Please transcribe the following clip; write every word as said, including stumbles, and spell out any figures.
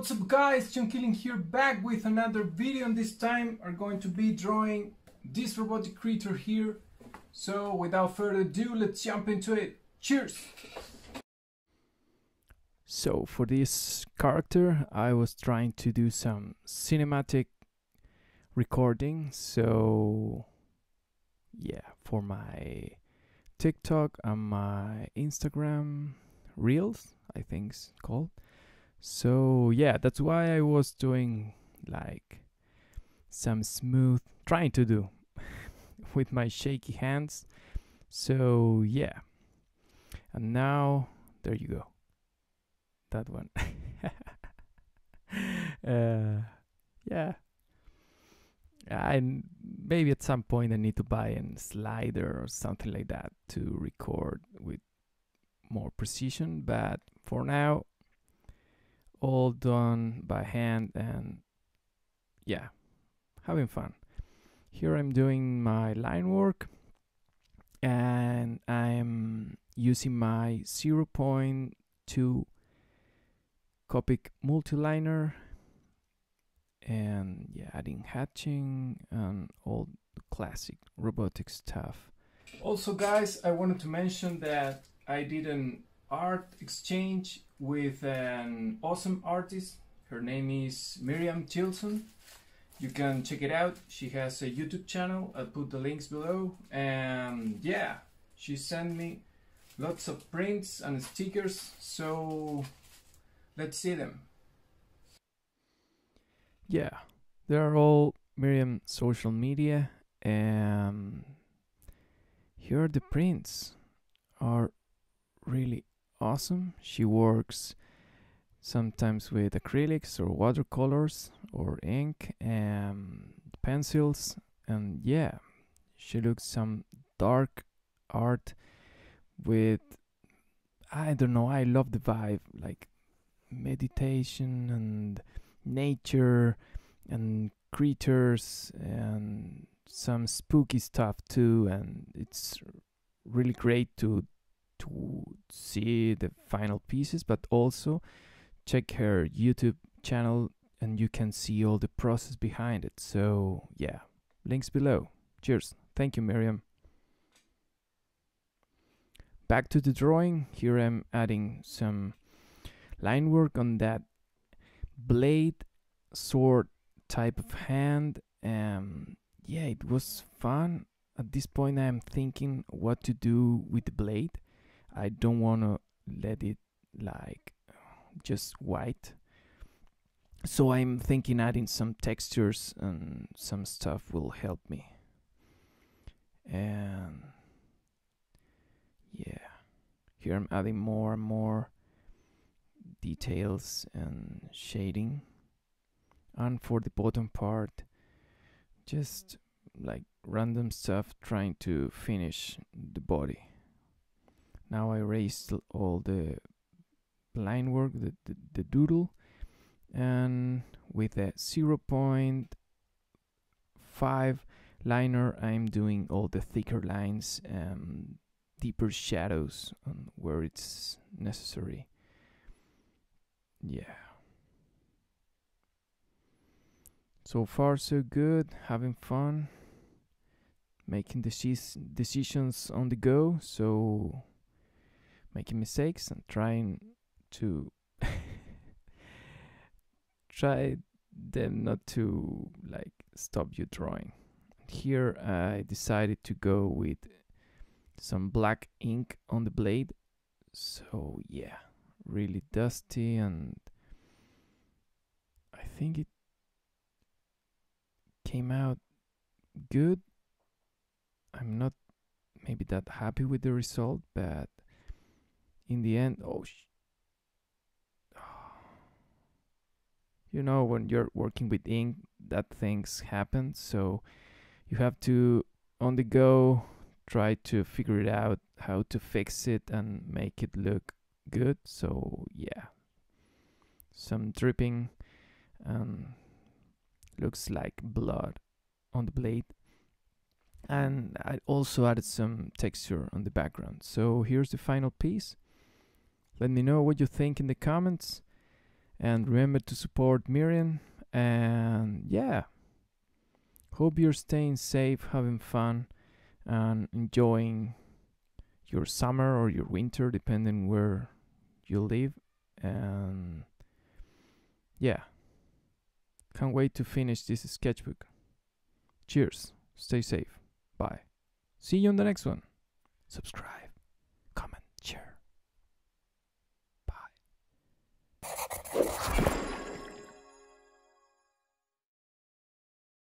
What's up guys, John Killink here, back with another video, and this time are going to be drawing this robotic creature here. So without further ado, let's jump into it. Cheers! So for this character I was trying to do some cinematic recording, so yeah, for my TikTok and my Instagram Reels, I think it's called. So yeah, that's why I was doing like some smooth, trying to do with my shaky hands. So yeah, and now there you go, that one. uh, yeah, and maybe at some point I need to buy a slider or something like that to record with more precision, but for now all done by hand, and yeah, having fun. Here I'm doing my line work and I'm using my zero point two Copic Multiliner, and yeah, adding hatching and all the classic robotic stuff. Also guys, I wanted to mention that I did an art exchange with an awesome artist. Her name is Myriam Tillson. You can check it out. She has a YouTube channel. I'll put the links below. And yeah, she sent me lots of prints and stickers, so let's see them. Yeah, they're all Myriam's social media, and here are the prints. Are really awesome. She works sometimes with acrylics or watercolors or ink and pencils, and yeah, she looks some dark art with, I don't know, I love the vibe, like meditation and nature and creatures and some spooky stuff too, and it's really great to to see the final pieces, but also check her YouTube channel and you can see all the process behind it. So yeah, links below. Cheers. Thank you, Myriam. Back to the drawing. Here I'm adding some line work on that blade sword type of hand. Um, yeah, it was fun. At this point I'm thinking what to do with the blade. I don't want to let it like just white, so I'm thinking adding some textures and some stuff will help me. And yeah, here I'm adding more and more details and shading, and for the bottom part just like random stuff trying to finish the body. Now I erased all the line work, the, the, the doodle, and with a zero point five liner I'm doing all the thicker lines and deeper shadows on where it's necessary. Yeah, so far so good, having fun, making decis decisions on the go, so making mistakes and trying to try them not to like stop you drawing. Here I decided to go with some black ink on the blade, so yeah, really dusty, and I think it came out good. I'm not maybe that happy with the result, but in the end, oh, sh oh, you know, when you're working with ink, that things happen. So you have to, on the go, try to figure it out, how to fix it and make it look good. So yeah, some dripping, um, looks like blood on the blade. And I also added some texture on the background. So here's the final piece. Let me know what you think in the comments, And remember to support Myriam. And yeah, hope you're staying safe, having fun, and enjoying your summer or your winter, depending where you live. And yeah, can't wait to finish this sketchbook. Cheers, stay safe, bye. See you on the next one. Subscribe.